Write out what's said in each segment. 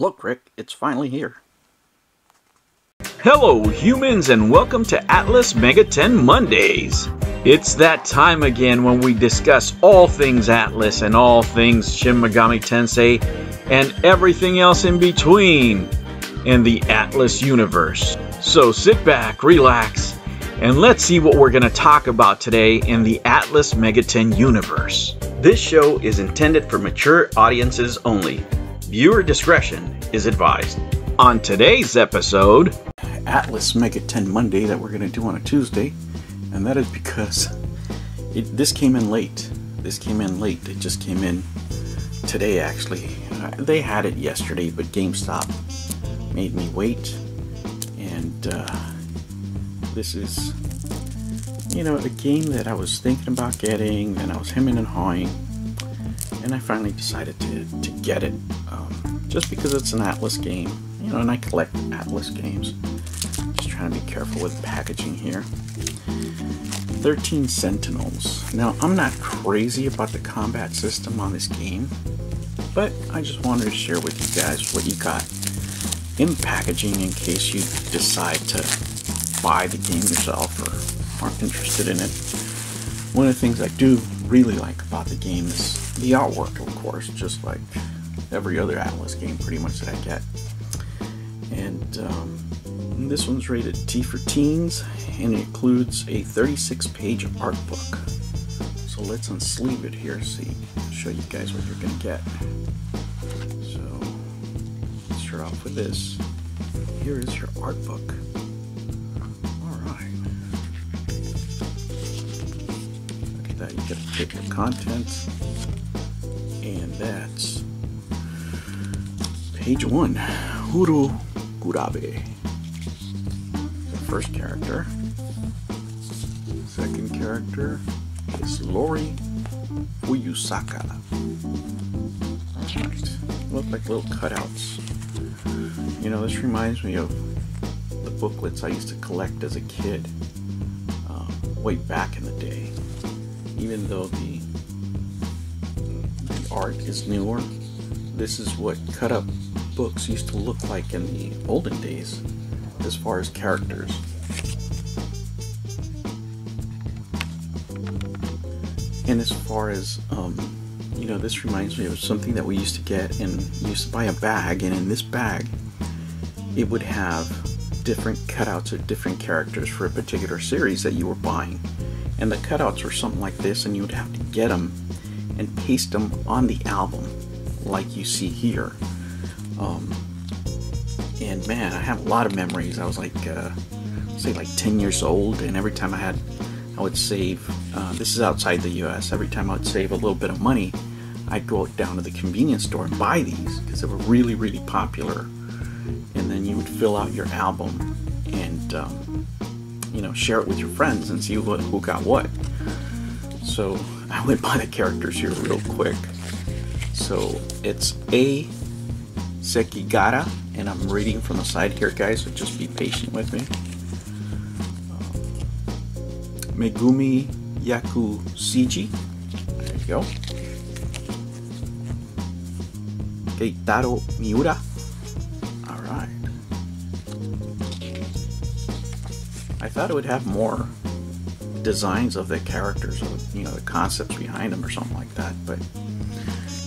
Look, Rick, it's finally here. Hello, humans, and welcome to Atlus Mega 10 Mondays. It's that time again when we discuss all things Atlus and all things Shin Megami Tensei and everything else in between in the Atlus universe. So sit back, relax, and let's see what we're going to talk about today in the Atlus Mega 10 universe. This show is intended for mature audiences only. Viewer discretion is advised. On today's episode, Atlus Mega 10 Monday that we're going to do on a Tuesday, and that is because this came in late. This came in late. It just came in today, actually. They had it yesterday, but GameStop made me wait, and this is, you know, a game that I was thinking about getting, and I was hemming and hawing, and I finally decided to get it, just because it's an Atlus game, you know, and I collect Atlus games. Just trying to be careful with packaging here. 13 Sentinels. Now, I'm not crazy about the combat system on this game, but I just wanted to share with you guys what you got in packaging in case you decide to buy the game yourself or aren't interested in it. One of the things I do really like about the game is the artwork, of course, just like every other Atlus game pretty much that I get. And this one's rated T for teens, and it includes a 36-page art book. So let's unsleeve it here so I'll show you guys what you're going to get. So let's start off with this. Here is your art book. That you get to pick the contents, and that's page one. Huru Gurabe, the first character. Second character is Lori Uyusaka. All right, look like little cutouts. You know, this reminds me of the booklets I used to collect as a kid, way back in the day. Even though the art is newer, this is what cut-up books used to look like in the olden days, as far as characters. And as far as, you know, this reminds me of something that we used to get, and you used to buy a bag, and in this bag, it would have different cutouts of different characters for a particular series that you were buying. And the cutouts were something like this, and you would have to get them and paste them on the album, like you see here. And man, I have a lot of memories. I was like, say like 10 years old, and every time I would save, this is outside the US, every time I would save a little bit of money, I'd go down to the convenience store and buy these, because they were really, really popular. And then you would fill out your album, and you know, share it with your friends and see who got what. So I went by the characters here real quick. So it's A, Sekigara, and I'm reading from the side here, guys, so just be patient with me. Megumi Yakusiji, there you go. Keitaro Miura. I thought it would have more designs of the characters, or, you know, the concepts behind them or something like that, but,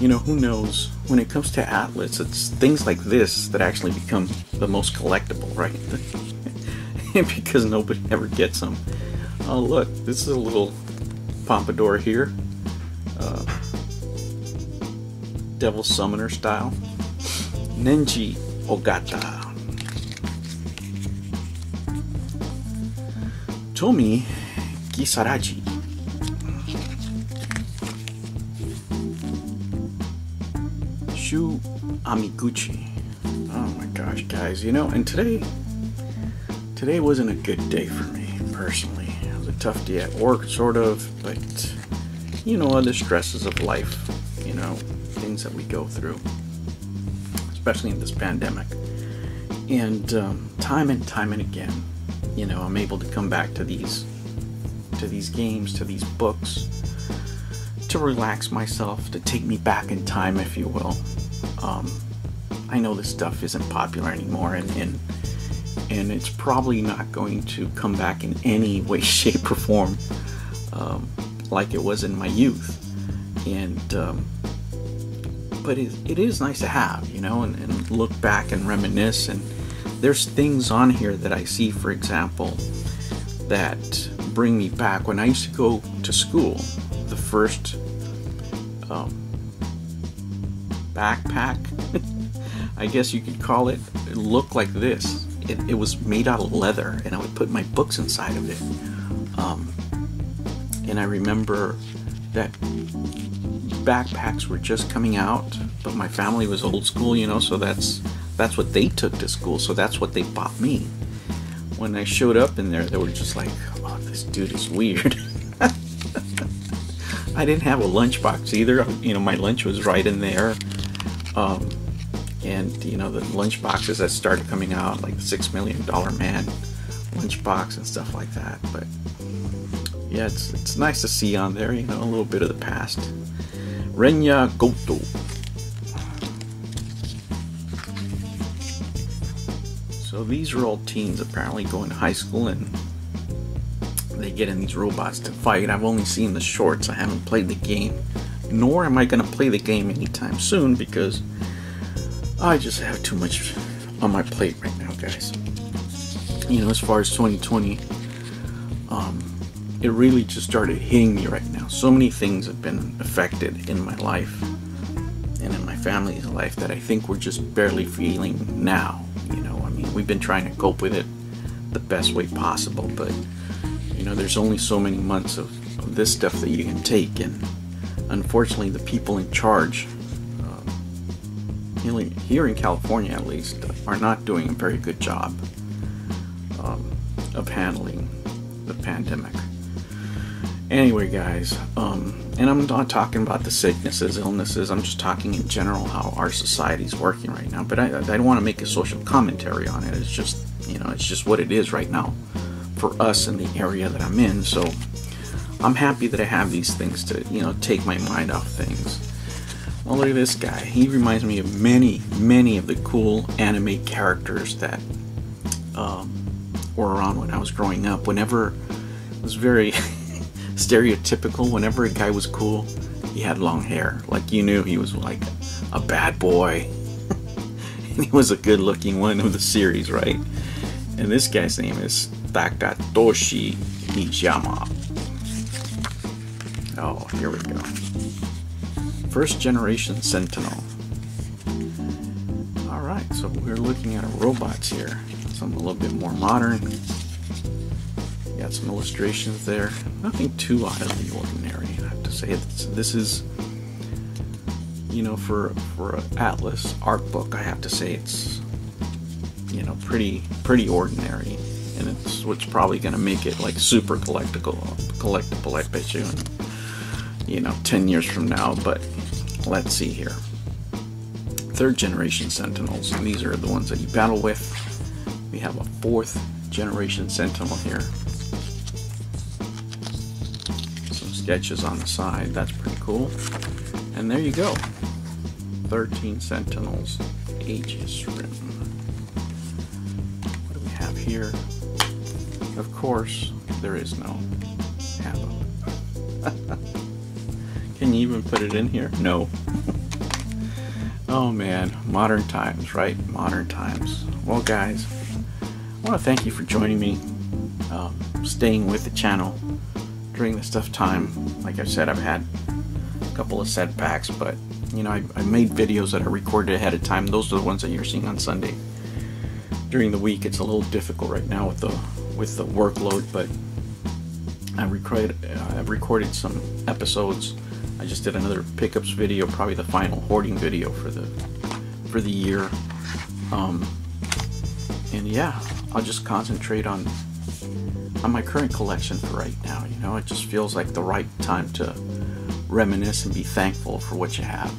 you know, who knows? When it comes to Atlus, it's things like this that actually become the most collectible, right? Because nobody ever gets them. Oh, look, this is a little pompadour here. Devil Summoner style. Nenji Ogata. Tomy Kisaragi. Shu Amiguchi. Oh my gosh, guys, you know, and today wasn't a good day for me, personally. It was a tough day at work, sort of, but, you know, other stresses of life, you know, things that we go through, especially in this pandemic. And time and again, you know, I'm able to come back to these games, to these books, to relax myself, to take me back in time, if you will. I know this stuff isn't popular anymore, and it's probably not going to come back in any way, shape, or form like it was in my youth. And but it is nice to have, you know, and look back and reminisce. And there's things on here that I see, for example, that bring me back when I used to go to school. The first backpack, I guess you could call it, it looked like this. It was made out of leather, and I would put my books inside of it. And I remember that backpacks were just coming out, but my family was old school, you know, so that's what they took to school, so that's what they bought me. When I showed up in there, they were just like, oh, this dude is weird. I didn't have a lunchbox either. You know, my lunch was right in there. And, you know, the lunchboxes that started coming out, like the $6 Million Man lunchbox and stuff like that. But yeah, it's nice to see on there, you know, a little bit of the past. Renya Goto. So these are all teens apparently going to high school, and they get in these robots to fight. I've only seen the shorts. I haven't played the game, nor am I going to play the game anytime soon, because I just have too much on my plate right now, guys. You know, as far as 2020, it really just started hitting me right now. So many things have been affected in my life and in my family's life that I think we're just barely feeling now. You know, I mean, we've been trying to cope with it the best way possible, but you know, there's only so many months of this stuff that you can take, and unfortunately the people in charge here in California at least are not doing a very good job of handling the pandemic. Anyway, guys, and I'm not talking about the sicknesses, illnesses, I'm just talking in general how our society's working right now. But I don't want to make a social commentary on it. It's just, you know, it's just what it is right now for us in the area that I'm in. So I'm happy that I have these things to, you know, take my mind off things. Well, look at this guy. He reminds me of many, many of the cool anime characters that were around when I was growing up. Whenever it was very stereotypical, whenever a guy was cool, he had long hair. Like, you knew he was like a bad boy. And he was a good looking one of the series, right? And this guy's name is Takatoshi Nishiyama. Oh, here we go. First generation Sentinel. Alright, so we're looking at robots here. Something a little bit more modern. Got some illustrations there. Nothing too out of the ordinary, I have to say. This is, you know, for an Atlus art book, I have to say it's, you know, pretty ordinary. And it's what's probably going to make it like super collectible, I bet you. And, you know, 10 years from now. But let's see here. Third generation Sentinels, and these are the ones that you battle with. We have a fourth generation Sentinel here. Some sketches on the side, that's pretty cool. And there you go. 13 Sentinels, Aegis Rim. What do we have here? Of course, there is no handle. Can you even put it in here? No. Oh man, modern times, right? Modern times. Well, guys, I want to thank you for joining me, staying with the channel during this tough time. Like I said, I've had a couple of setbacks, but you know, I made videos that I recorded ahead of time. Those are the ones that you're seeing on Sunday. During the week, it's a little difficult right now with the workload, but I've recorded some episodes. I just did another pickups video, probably the final hoarding video for the year. And yeah, I'll just concentrate on my current collection for right now. You know, it just feels like the right time to reminisce and be thankful for what you have.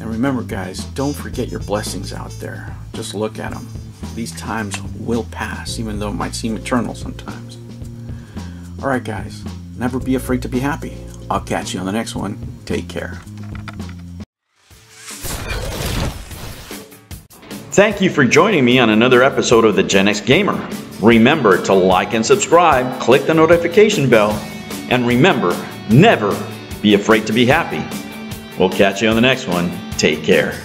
And remember, guys, don't forget your blessings out there. Just look at them. These times will pass, even though it might seem eternal sometimes. All right, guys, never be afraid to be happy. I'll catch you on the next one. Take care. Thank you for joining me on another episode of the Gen X Gamer. Remember to like and subscribe, click the notification bell, and remember, never be afraid to be happy. We'll catch you on the next one. Take care.